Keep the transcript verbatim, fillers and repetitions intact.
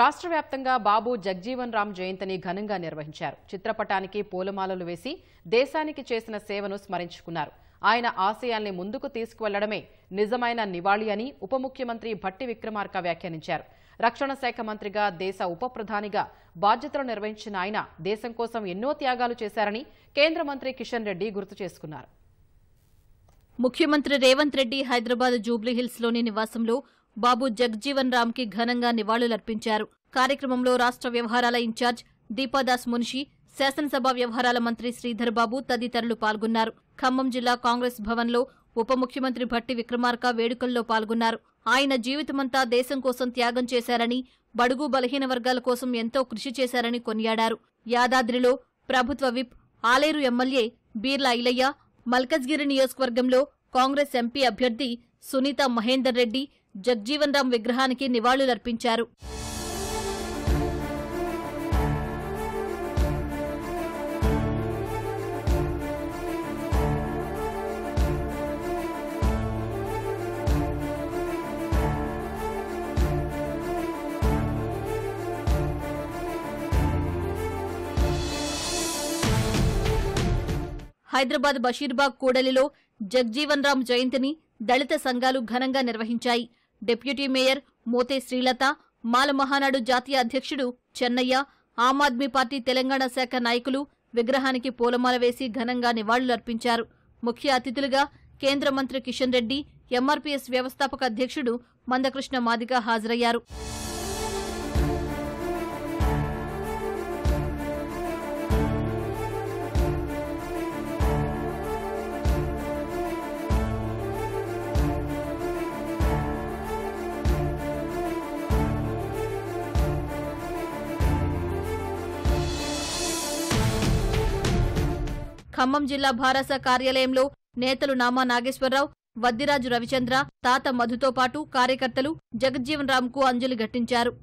రాష్ట్ర వ్యాప్తంగా బాబు జగజీవన్ రామ్ జయంతిని ఘనంగా నిర్వహించారు. చిత్రపటానికి పూలమాలలు వేసి దేశానికి చేసిన సేవను స్మరించుకున్నారు. ఆయన ఆశయాల్ని ముందుకు తీసుకెళ్లడమే నిజమైన నివాళి అని ఉప ముఖ్యమంత్రి భట్టి విక్రమార్క వ్యాఖ్యానించారు. రక్షణ శాఖ మంత్రిగా దేశ ఉప ప్రధానిగా బాధ్యతలు నిర్వహించిన ఆయన దేశం కోసం ఎన్నో త్యాగాలు చేశారని కేంద్ర మంత్రి కిషన్ రెడ్డి గుర్తు చేసుకున్నారు. ముఖ్యమంత్రి రేవంత్ రెడ్డి హైదరాబాద్ జూబ్లీహిల్స్ లోని నివాసంలో బాబు జగజీవన్ రామ్ కి ఘనంగా నివాళులర్పించారు. కార్యక్రమంలో రాష్ట్ర వ్యవహారాల ఇన్ఛార్జ్ దీపాదాస్ మున్షి, శాసనసభ వ్యవహారాల మంత్రి శ్రీధర్ బాబు తదితరులు పాల్గొన్నారు. ఖమ్మం జిల్లా కాంగ్రెస్ భవన్లో ఉప ముఖ్యమంత్రి భట్టి విక్రమార్క వేడుకల్లో పాల్గొన్నారు. ఆయన జీవితమంతా దేశం కోసం త్యాగం చేశారని, బడుగు బలహీన వర్గాల కోసం ఎంతో కృషి చేశారని కొనియాడారు. యాదాద్రిలో ప్రభుత్వ విప్, ఆలేరు ఎమ్మెల్యే బీర్లా ఇలయ్య, మల్కజ్గిరి నియోజకవర్గంలో కాంగ్రెస్ ఎంపీ అభ్యర్థి సునీత మహేందర్ రెడ్డి జగజీవన్ రామ్ విగ్రహానికి నివాళులర్పించారు. హైదరాబాద్ బషీర్బాగ్ కూడలిలో జగజీవన్ రామ్ జయంతిని దళిత సంఘాలు ఘనంగా నిర్వహించాయి. డిప్యూటీ మేయర్ మోతే శ్రీలత, మాల మహానాడు జాతీయ అధ్యక్షుడు చెన్నయ్య, ఆమ్ ఆద్మీ పార్టీ తెలంగాణ శాఖ నాయకులు విగ్రహానికి పూలమాల వేసి ఘనంగా నివాళులర్పించారు. ముఖ్య అతిథులుగా కేంద్ర మంత్రి కిషన్ రెడ్డి, ఎంఆర్పీఎస్ వ్యవస్థాపక అధ్యక్షుడు మందకృష్ణ మాదిగ హాజరయ్యారు. ఖమ్మం జిల్లా భారాస కార్యాలయంలో నేతలు నామా నాగేశ్వరరావు, వద్దిరాజు రవిచంద్ర, తాత మధుతో పాటు కార్యకర్తలు జగజ్జీవన్ రామ్ కు అంజలి ఘటించారు.